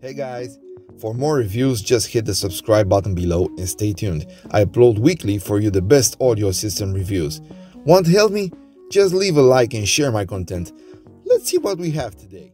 Hey guys, for more reviews just hit the subscribe button below and stay tuned. I upload weekly for you the best audio system reviews. Want to help me? Just leave a like and share my content. Let's see what we have today.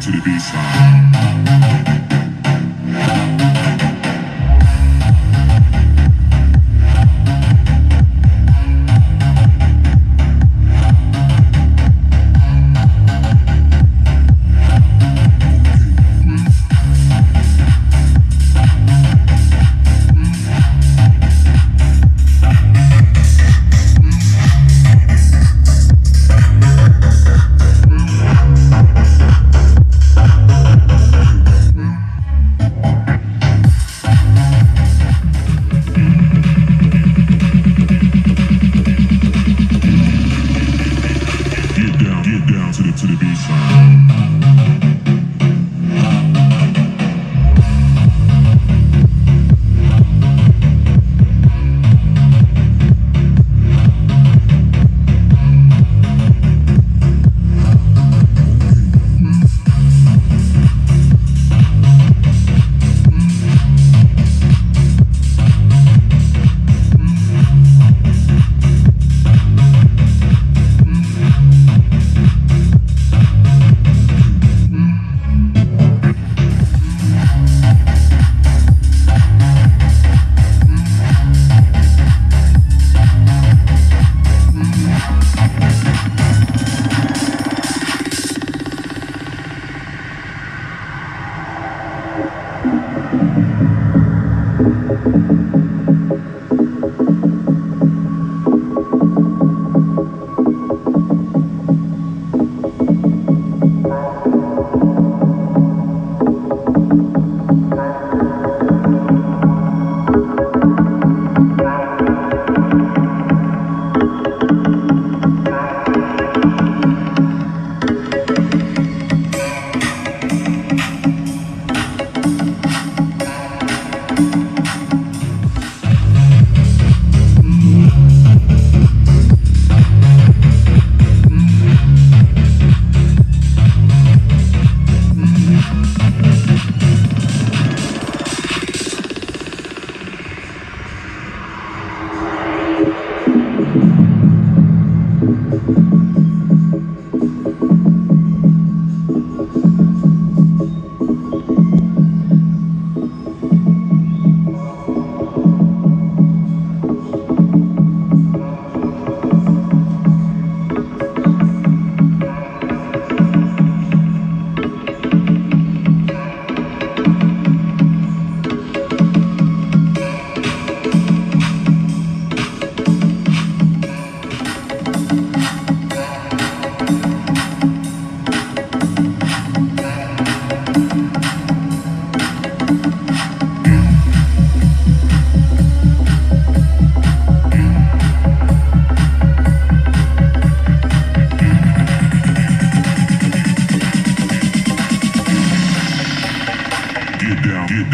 To the B-side.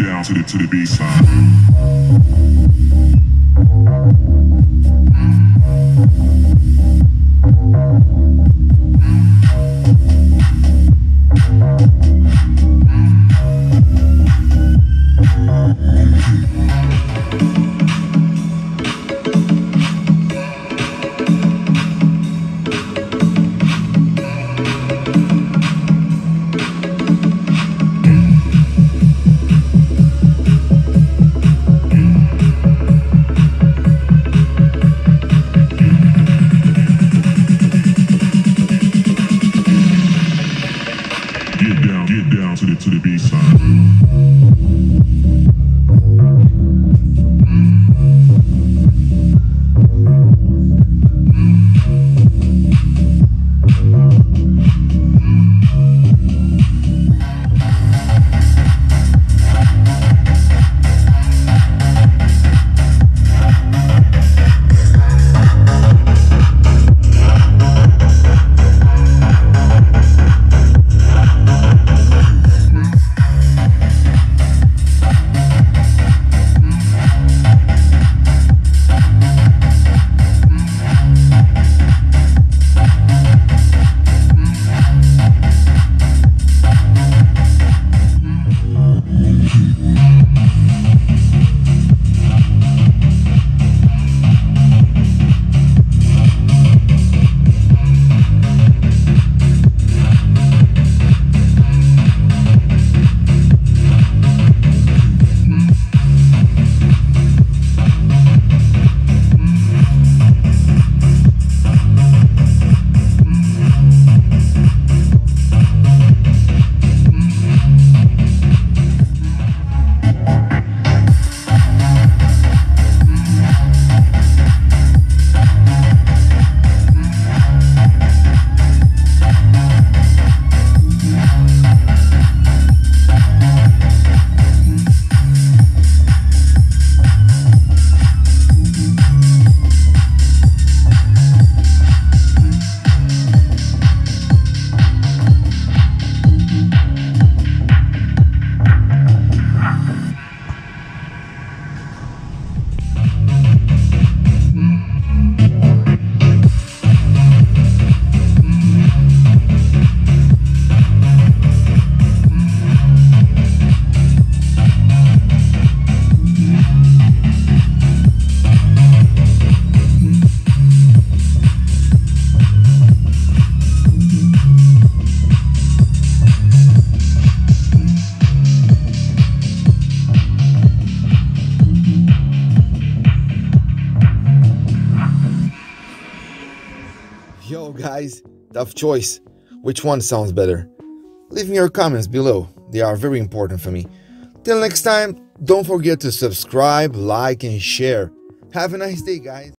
down to the Guys, tough choice. Which one sounds better? Leave me your comments below, they are very important for me. Till next time, don't forget to subscribe, like and share. Have a nice day, guys.